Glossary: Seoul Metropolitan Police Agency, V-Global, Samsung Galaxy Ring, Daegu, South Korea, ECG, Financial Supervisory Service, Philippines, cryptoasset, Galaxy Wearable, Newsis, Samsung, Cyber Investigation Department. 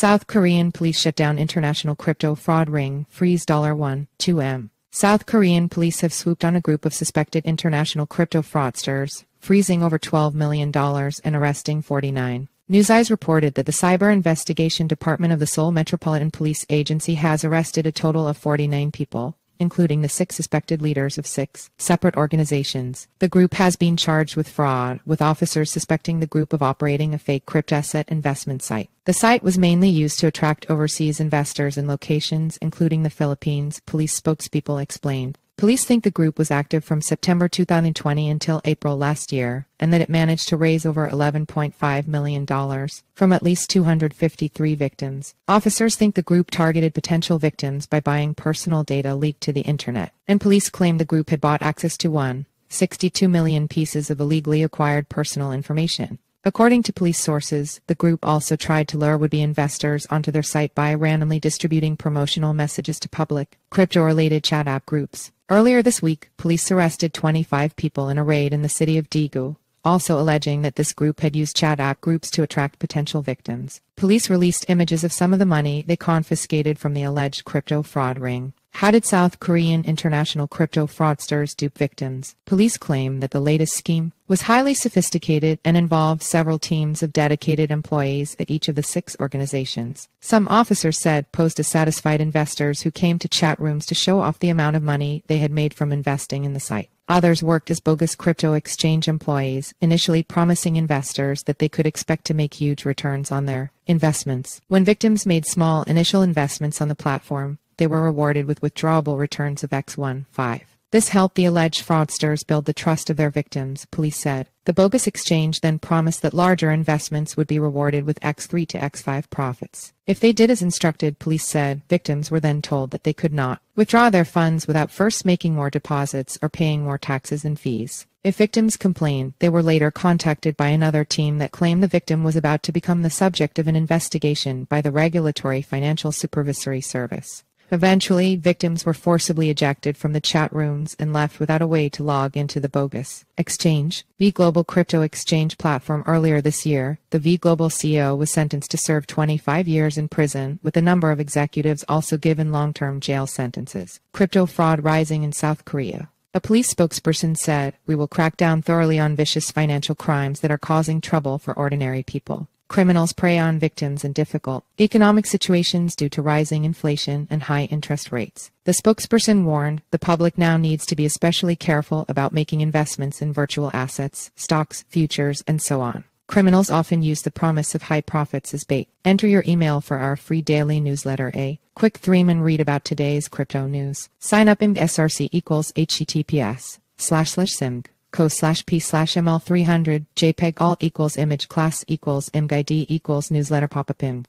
South Korean police shut down international crypto fraud ring, freeze $1.2 million. South Korean police have swooped on a group of suspected international crypto fraudsters, freezing over $12 million and arresting 49. Newsis reported that the Cyber Investigation Department of the Seoul Metropolitan Police Agency has arrested a total of 49 people, including the 6 suspected leaders of 6 separate organizations. The group has been charged with fraud, with officers suspecting the group of operating a fake cryptoasset investment site. The site was mainly used to attract overseas investors in locations including the Philippines, police spokespeople explained. Police think the group was active from September 2020 until April last year, and that it managed to raise over $11.5 million from at least 253 victims. Officers think the group targeted potential victims by buying personal data leaked to the internet, and police claim the group had bought access to 1.62 million pieces of illegally acquired personal information. According to police sources, the group also tried to lure would-be investors onto their site by randomly distributing promotional messages to public, crypto-related chat app groups. Earlier this week, police arrested 25 people in a raid in the city of Daegu, also alleging that this group had used chat app groups to attract potential victims. Police released images of some of the money they confiscated from the alleged crypto fraud ring. How did South Korean international crypto fraudsters dupe victims? Police claim that the latest scheme was highly sophisticated and involved several teams of dedicated employees at each of the 6 organizations. Some officers said posed as satisfied investors who came to chat rooms to show off the amount of money they had made from investing in the site. Others worked as bogus crypto exchange employees, initially promising investors that they could expect to make huge returns on their investments. When victims made small initial investments on the platform, they were rewarded with withdrawable returns of X15. This helped the alleged fraudsters build the trust of their victims, police said. The bogus exchange then promised that larger investments would be rewarded with X3 to X5 profits. If they did as instructed, police said, victims were then told that they could not withdraw their funds without first making more deposits or paying more taxes and fees. If victims complained, they were later contacted by another team that claimed the victim was about to become the subject of an investigation by the regulatory Financial Supervisory Service. Eventually, victims were forcibly ejected from the chat rooms and left without a way to log into the bogus exchange. V-Global crypto exchange platform earlier this year, the V-Global CEO was sentenced to serve 25 years in prison, with a number of executives also given long-term jail sentences. Crypto fraud rising in South Korea. A police spokesperson said, "We will crack down thoroughly on vicious financial crimes that are causing trouble for ordinary people. Criminals prey on victims in difficult economic situations due to rising inflation and high interest rates." The spokesperson warned, the public now needs to be especially careful about making investments in virtual assets, stocks, futures, and so on. Criminals often use the promise of high profits as bait. Enter your email for our free daily newsletter, a quick 3 minute and read about today's crypto news. Sign up in SRC equals https://simg.co/p/ml300 JPEG alt equals image class equals img ID equals newsletter pop-up img.